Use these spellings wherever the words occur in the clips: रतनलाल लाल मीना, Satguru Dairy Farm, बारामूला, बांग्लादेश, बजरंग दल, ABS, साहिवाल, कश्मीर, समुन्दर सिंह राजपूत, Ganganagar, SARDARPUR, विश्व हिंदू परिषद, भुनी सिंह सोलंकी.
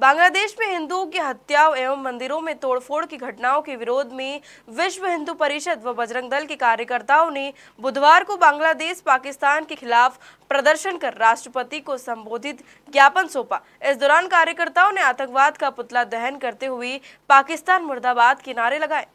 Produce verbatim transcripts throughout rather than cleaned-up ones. बांग्लादेश में हिंदुओं की हत्याओं एवं मंदिरों में तोड़फोड़ की घटनाओं के विरोध में विश्व हिंदू परिषद व बजरंग दल के कार्यकर्ताओं ने बुधवार को बांग्लादेश पाकिस्तान के खिलाफ प्रदर्शन कर राष्ट्रपति को संबोधित ज्ञापन सौंपा। इस दौरान कार्यकर्ताओं ने आतंकवाद का पुतला दहन करते हुए पाकिस्तान मुर्दाबाद के नारे लगाए।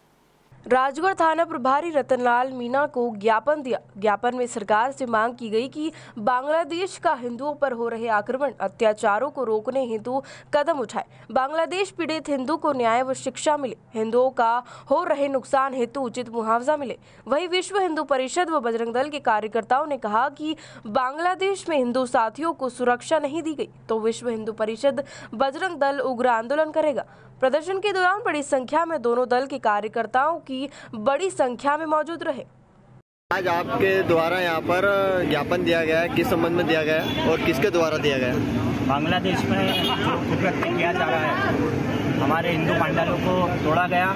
राजगढ़ थाना प्रभारी रतनलाल मीना को ज्ञापन दिया। ज्ञापन में सरकार से मांग की गई कि बांग्लादेश का हिंदुओं पर हो रहे आक्रमण अत्याचारों को रोकने हेतु कदम उठाए, बांग्लादेश पीड़ित हिंदू को न्याय व शिक्षा मिले, हिंदुओं का हो रहे नुकसान हेतु उचित मुआवजा मिले। वहीं विश्व हिंदू परिषद व बजरंग दल के कार्यकर्ताओं ने कहा कि बांग्लादेश में हिंदू साथियों को सुरक्षा नहीं दी गई तो विश्व हिंदू परिषद बजरंग दल उग्र आंदोलन करेगा। प्रदर्शन के दौरान बड़ी संख्या में दोनों दल के कार्यकर्ताओं की बड़ी संख्या में मौजूद रहे। आज आपके द्वारा यहाँ पर ज्ञापन दिया गया है, किस संबंध में दिया गया है और किसके द्वारा दिया गया है? बांग्लादेश में जो कृत्य किया जा रहा है, हमारे हिंदू पंडालों को तोड़ा गया,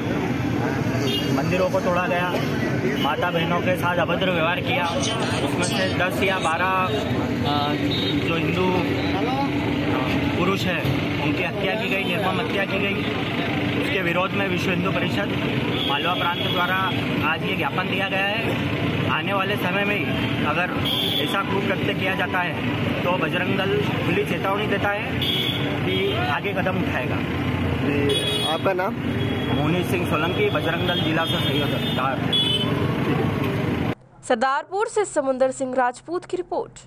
मंदिरों को तोड़ा गया, माता बहनों के साथ अभद्र व्यवहार किया, उसमें से दस या बारह जो हिंदू पुरुष हैं उनकी हत्या की गई, निर्मम हत्या की गई। उसके विरोध में विश्व हिंदू परिषद मालवा प्रांत द्वारा आज ये ज्ञापन दिया गया है। आने वाले समय में अगर ऐसा कुकृत्य किया जाता है तो बजरंग दल खुली चेतावनी देता है कि आगे कदम उठाएगा। आपका नाम? भुनी सिंह सोलंकी, बजरंग दल जिला से सहयोगदार है। सरदारपुर से समुन्दर सिंह राजपूत की रिपोर्ट।